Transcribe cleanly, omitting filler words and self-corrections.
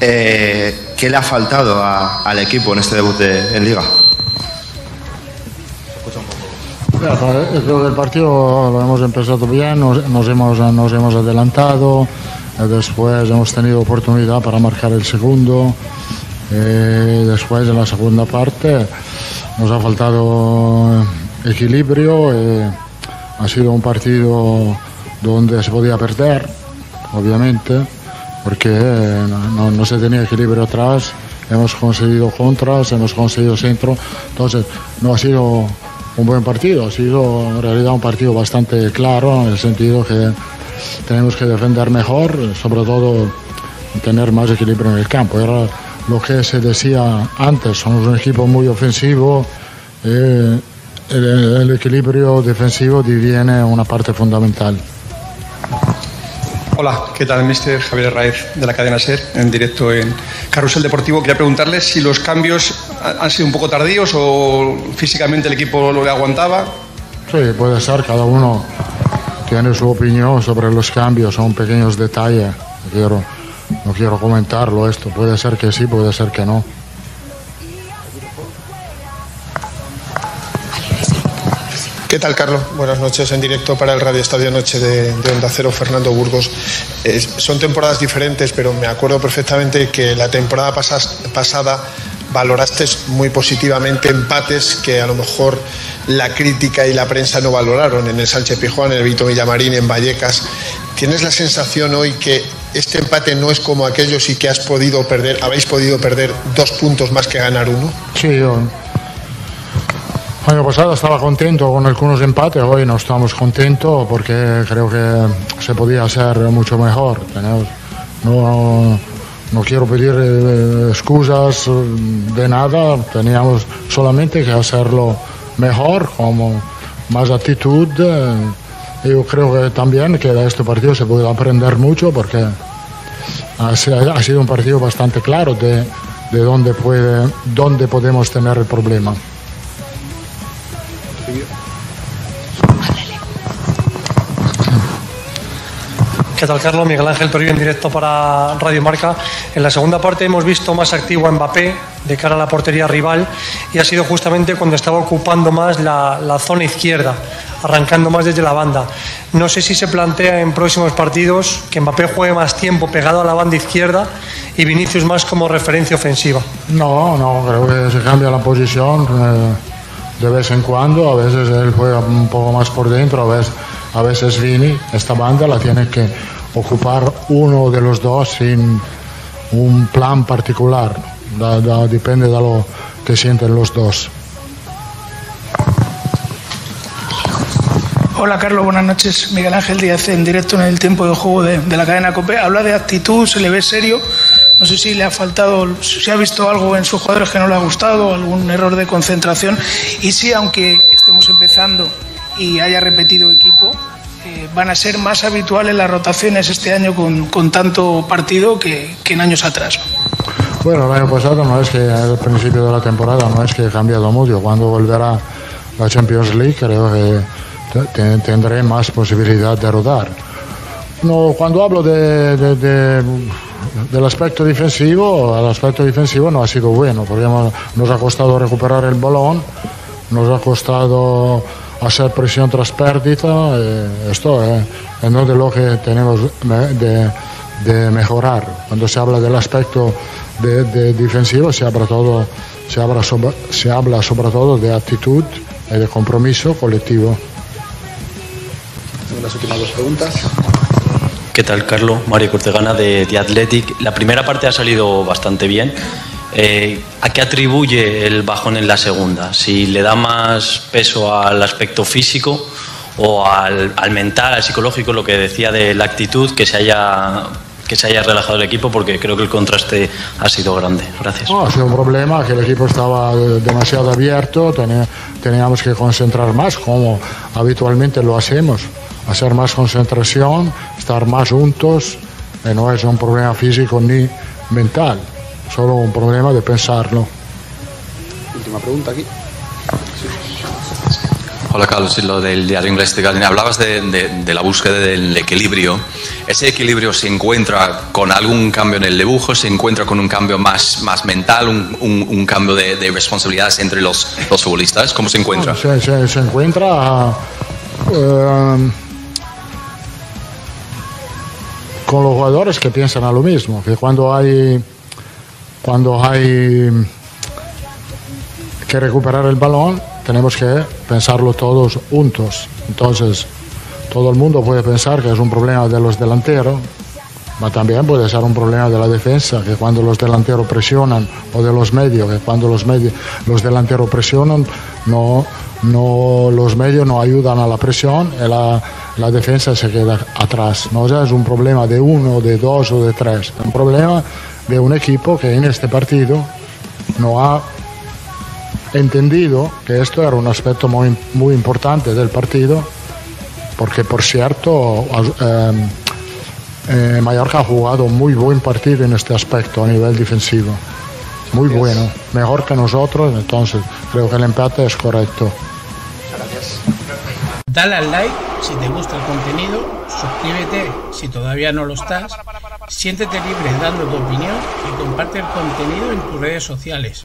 ¿Qué le ha faltado al equipo en este debut en Liga? Creo que el partido lo hemos empezado bien, nos hemos adelantado, después hemos tenido oportunidad para marcar el segundo, después en la segunda parte nos ha faltado equilibrio, ha sido un partido donde se podía perder, obviamente, porque no se tenía equilibrio atrás, hemos conseguido contras, hemos conseguido centro, entonces no ha sido un buen partido, ha sido en realidad un partido bastante claro, en el sentido que tenemos que defender mejor, sobre todo tener más equilibrio en el campo. Era lo que se decía antes, somos un equipo muy ofensivo, el equilibrio defensivo diviene una parte fundamental. Hola, ¿qué tal, mister? Javier Raez, de la cadena SER, en directo en Carrusel Deportivo. Quería preguntarle si los cambios han sido un poco tardíos o físicamente el equipo lo le aguantaba. Sí, puede ser, cada uno tiene su opinión sobre los cambios, son pequeños detalles, no quiero comentarlo esto, puede ser que sí, puede ser que no. ¿Qué tal, Carlos? Buenas noches, en directo para el Radio Estadio Noche de Onda Cero, Fernando Burgos. Son temporadas diferentes, pero me acuerdo perfectamente que la temporada pasada valoraste muy positivamente empates que a lo mejor la crítica y la prensa no valoraron, en el Sánchez Pizjuán, en el Vito Millamarín, en Vallecas. ¿Tienes la sensación hoy que este empate no es como aquellos y que habéis podido perder 2 puntos más que ganar uno? Sí, el año pasado estaba contento con algunos empates, hoy no estamos contentos porque creo que se podía hacer mucho mejor. No quiero pedir excusas de nada, teníamos solamente que hacerlo mejor, con más actitud. Yo creo que también que de este partido se puede aprender mucho porque ha sido un partido bastante claro de dónde podemos tener el problema. ¿Qué tal, Carlos? Miguel Ángel Torivo, en directo para Radio Marca. En la segunda parte hemos visto más activo a Mbappé de cara a la portería rival y ha sido justamente cuando estaba ocupando más la zona izquierda, arrancando más desde la banda. No sé si se plantea en próximos partidos que Mbappé juegue más tiempo pegado a la banda izquierda y Vinicius más como referencia ofensiva. No, creo que se cambia la posición de vez en cuando, a veces él juega un poco más por dentro, a veces Vini, esta banda la tiene que ocupar uno de los dos sin un plan particular, depende de lo que sienten los dos. Hola, Carlos, buenas noches. Miguel Ángel Díaz, en directo en el tiempo de juego de la cadena Copé. Habla de actitud, se le ve serio. No sé si le ha faltado, si ha visto algo en sus jugadores que no le ha gustado, algún error de concentración. Y sí, aunque estemos empezando y haya repetido equipo, van a ser más habituales las rotaciones este año con tanto partido que en años atrás. Bueno, el año pasado no es que al principio de la temporada no es que he cambiado mucho. Cuando volverá la Champions League creo que tendré más posibilidad de rodar. No, cuando hablo del aspecto defensivo, el aspecto defensivo no ha sido bueno, porque nos ha costado recuperar el balón, nos ha costado hacer presión tras pérdida, esto es no de lo que tenemos de mejorar. Cuando se habla del aspecto de defensivo se habla sobre todo de actitud y de compromiso colectivo. Las últimas 2 preguntas. ¿Qué tal, Carlos? Mario Cortegana, de The Athletic. La primera parte ha salido bastante bien. ¿A qué atribuye el bajón en la segunda? ¿Si le da más peso al aspecto físico o al mental, al psicológico, lo que decía de la actitud, que se haya relajado el equipo? Porque creo que el contraste ha sido grande. Gracias. Ha sido un problema, que el equipo estaba demasiado abierto, teníamos que concentrar más, como habitualmente lo hacemos, hacer más concentración, estar más juntos, no es un problema físico ni mental, solo un problema de pensarlo. Última pregunta aquí. Sí. Hola Carlos, y lo del diario inglés de Gardiner. Hablabas de la búsqueda del equilibrio. ¿Ese equilibrio se encuentra con algún cambio en el dibujo? ¿Se encuentra con un cambio más mental? ¿Un cambio de responsabilidades entre los futbolistas? ¿Cómo se encuentra? Se encuentra con los jugadores que piensan a lo mismo. Que cuando hay que recuperar el balón, tenemos que pensarlo todos juntos. Entonces, todo el mundo puede pensar que es un problema de los delanteros, pero también puede ser un problema de la defensa, que cuando los delanteros presionan, o de los medios, que cuando los delanteros presionan, los medios no ayudan a la presión y la defensa se queda atrás. No, o sea, es un problema de uno, de dos o de tres. Es un problema de un equipo que en este partido no ha entendido que esto era un aspecto muy, muy importante del partido, porque por cierto Mallorca ha jugado muy buen partido en este aspecto a nivel defensivo, muy bueno, mejor que nosotros. Entonces creo que el empate es correcto. Gracias. Dale al like si te gusta el contenido, suscríbete si todavía no lo estás, siéntete libre dando tu opinión y comparte el contenido en tus redes sociales.